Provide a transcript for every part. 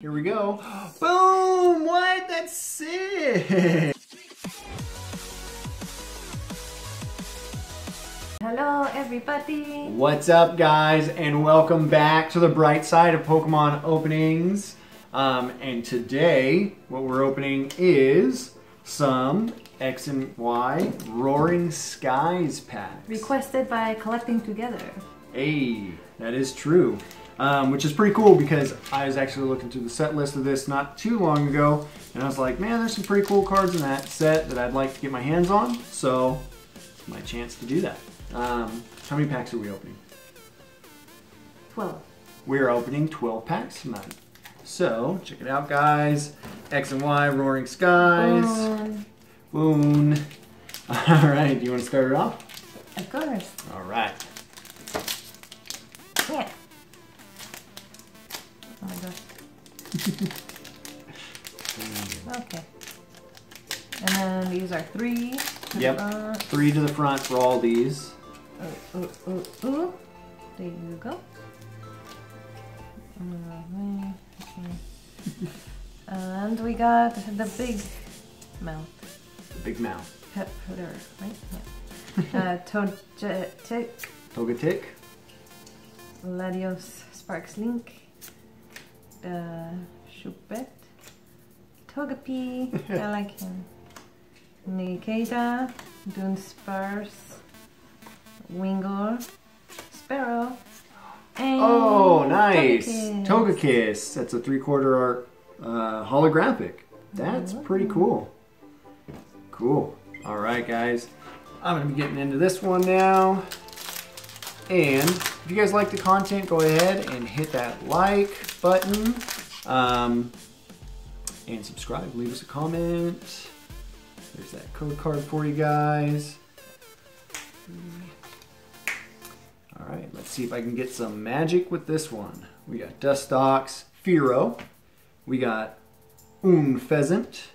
Here we go. Boom! What? That's sick! Hello everybody! What's up guys, and welcome back to the bright side of Pokemon openings. And today, what we're opening is some X and Y Roaring Skies packs. Requested by Collecting Together. Hey, that is true. Which is pretty cool because I was actually looking through the set list of this not too long ago, and I was like, man, there's some pretty cool cards in that set that I'd like to get my hands on, so it's my chance to do that. How many packs are we opening? 12. We're opening 12 packs tonight. So, check it out, guys. X and Y, Roaring Skies. Boom. All right, do you want to start it off? Of course. All right. Yeah. Oh my gosh. Okay. And then these are three. Yep. Three to the front for all these. Ooh, ooh, ooh, ooh. There you go. And we got the big mouth. The big mouth. Pep, right? Yeah. Togekiss. Togekiss. Latios Sparks Link. Shuppet, Togepi, I like him, Nikita, Dunsparce, Wingull, Sparrow, and oh, nice! Togekiss. Togekiss. That's a 3/4 art holographic. That's pretty cool. Cool. Alright guys, I'm going to be getting into this one now. And if you guys like the content, go ahead and hit that like button and subscribe. Leave us a comment. There's that code card for you guys. All right, let's see if I can get some magic with this one. We got Dustox, Fearow. We got Unfezant,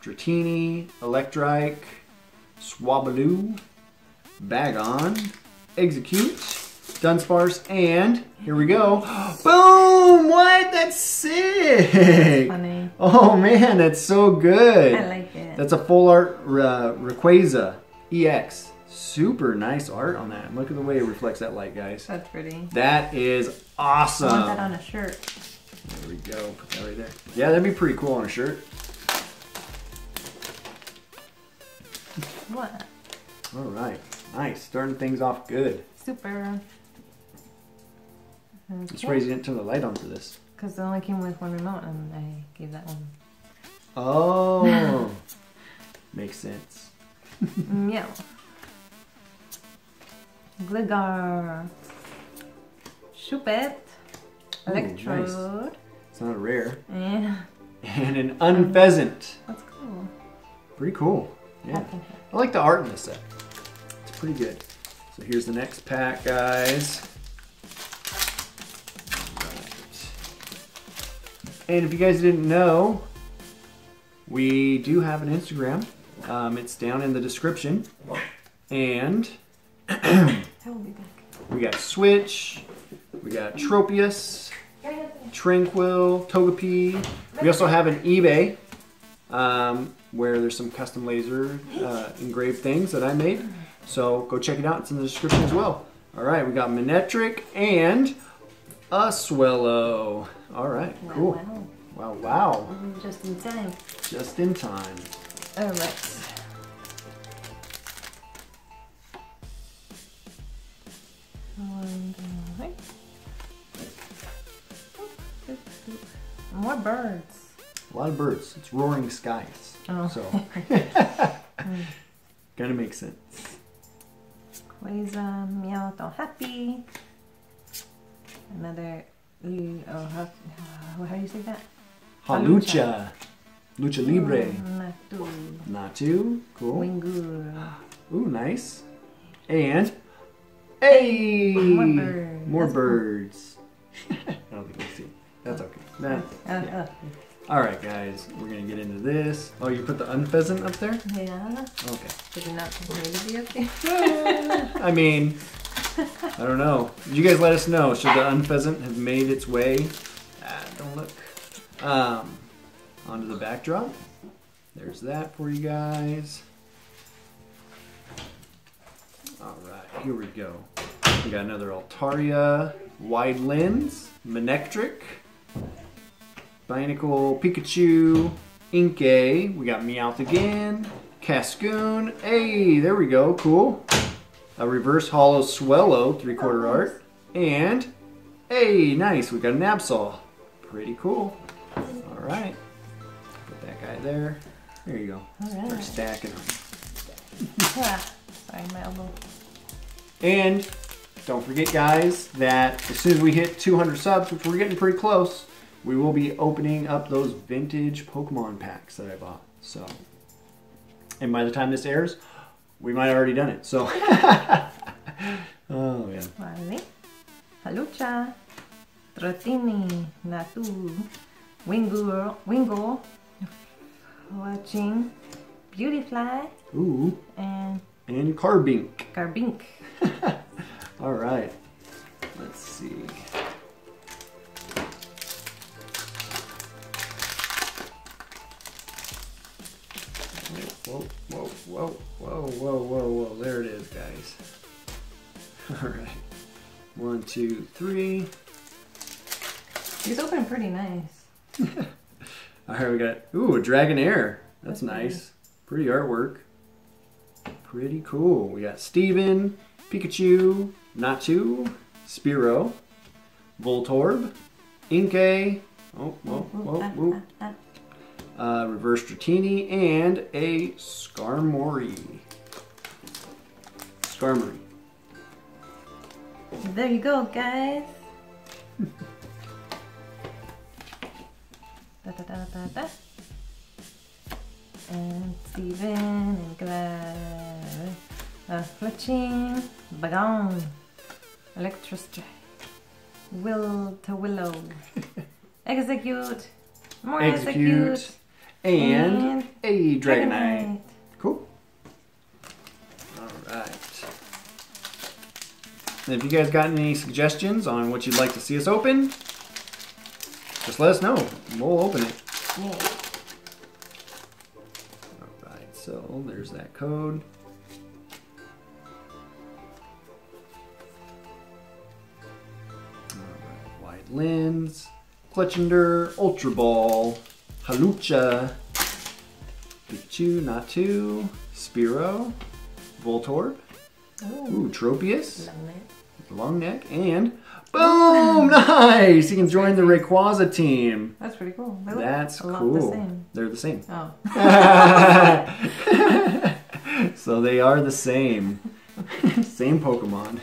Dratini, Electrike, Swablu, Bagon, Execute, Dunsparce, and here we go. Boom! What? That's sick! That's funny. Oh man, that's so good. I like it. That's a full art Rayquaza EX. Super nice art on that. Look at the way it reflects that light, guys. That's pretty. That is awesome. I want that on a shirt. There we go. Put that right there. Yeah, that'd be pretty cool on a shirt. What? All right. Nice, starting things off good. Super. Okay. That's why you didn't turn the light on for this. Because it only came with one remote and I gave that one. Oh. Makes sense. Yeah. Gligar. Shuppet. Electrode. Ooh, nice. It's not rare. Yeah. And an Unfezant. That's cool. Pretty cool. Yeah. Okay. I like the art in this set. Pretty good. So here's the next pack, guys. Right. And if you guys didn't know, we do have an Instagram. It's down in the description. And we got Switch, we got Tropius, Tranquil, Togepi. We also have an eBay where there's some custom laser engraved things that I made. So go check it out. It's in the description as well. All right, we got Manectric and a Swellow. All right, cool. Wow, wow. Just in time. Just in time. All right. More birds. A lot of birds. It's Roaring Skies. Oh. So kind of makes sense. Quasar, Meowth, all happy. Another, how do you say that? Hawlucha. Lucha Libre. Natu. Natu, cool. Wingull. Ooh, nice. And, hey! More birds. More birds. I don't think we'll see. That's okay. That's, yeah. All right, guys, we're going to get into this. Oh, you put the Unfezant up there? Yeah. Okay. Did it not to be up there? I mean, I don't know. You guys let us know. Should the Unfezant have made its way? Ah, don't look. Onto the backdrop. There's that for you guys. Alright, here we go. We got another Altaria, Wide Lens, Manectric, Binacle, Pikachu, Inkay. We got Meowth again, Cascoon. Hey, there we go, cool. A reverse hollow Swellow, 3/4 art. And, hey, nice, we got an Absol. Pretty cool. Alright, put that guy there. There you go. Right. We're stacking them. Sorry, my elbow. And don't forget, guys, that as soon as we hit 200 subs, which we're getting pretty close, we will be opening up those vintage Pokemon packs that I bought. So, and by the time this airs, we might have already done it. So, oh yeah. Vale. Hawlucha, Dratini, Natu, Wingull, Watching, Beautyfly, ooh, and Carbink. Carbink. All right, let's see. Whoa, whoa, whoa, whoa, whoa, whoa, whoa! There it is, guys. All right, 1, 2, 3. These open pretty nice. All right, we got ooh a Dragonair. That's nice. Pretty artwork. Pretty cool. We got Steven, Pikachu, Natu, Spearow, Voltorb, Inkay, oh, whoa, whoa, whoa, Reverse Dratini, and a Skarmory. Skarmory. There you go, guys. Da, da, da, da, da. And Steven and Glad. Fletching, Bagon, Electrostrike, Will to Willow, Execute, more Execute, and a Dragonite. Cool. Alright. And if you guys got any suggestions on what you'd like to see us open, just let us know. We'll open it. Yeah. Alright, so there's that code. Lens, Clutchender, Ultra Ball, Hawlucha, Pikachu, Natu, Spearow, Voltorb, ooh, Tropius, Longneck, and boom! Nice! You can join the Rayquaza team. That's pretty cool. They look That's a lot cool. The same. They're the same. Oh. So they are the same. Same Pokemon.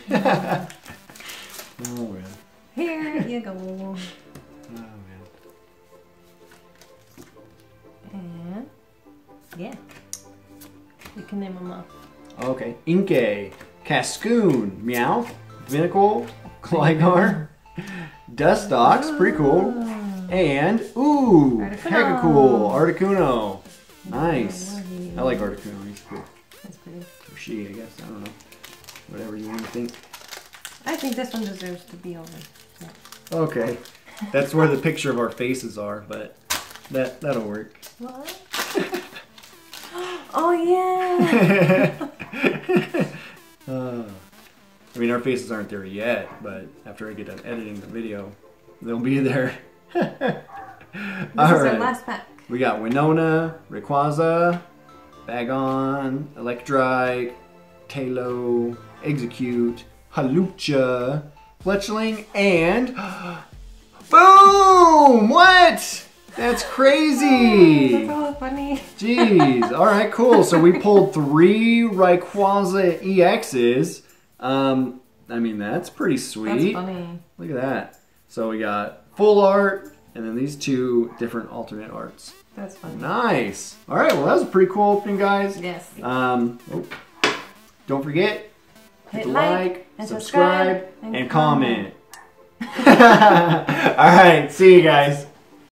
Oh, yeah. Here you go. Oh man. And yeah, you can name them off. Okay, Inkay, Cascoon, Meowth, Vinnacle, Gligar, Dustox, pretty cool, and ooh, Articuno. Cool, Articuno. Nice. I like Articuno. He's cool. That's pretty. Or she, I guess. I don't know. Whatever you want to think. I think this one deserves to be over. Yeah. Okay, that's where the picture of our faces are, but that'll work. What? Oh yeah. I mean, our faces aren't there yet, but after I get done editing the video, they'll be there. All right. This is our last pack. We got Winona, Rayquaza, Bagon, Electrike, Talo, Execute, Hawlucha, Fletchling, and boom! What? That's crazy! That's all funny. Jeez. All right, cool. So we pulled 3 Rayquaza EXs. I mean, that's pretty sweet. That's funny. Look at that. So we got full art, and then these 2 different alternate arts. That's funny. Nice. All right, well, that was a pretty cool opening, guys. Yes. Don't forget, hit like and subscribe, and comment. All right, see you guys.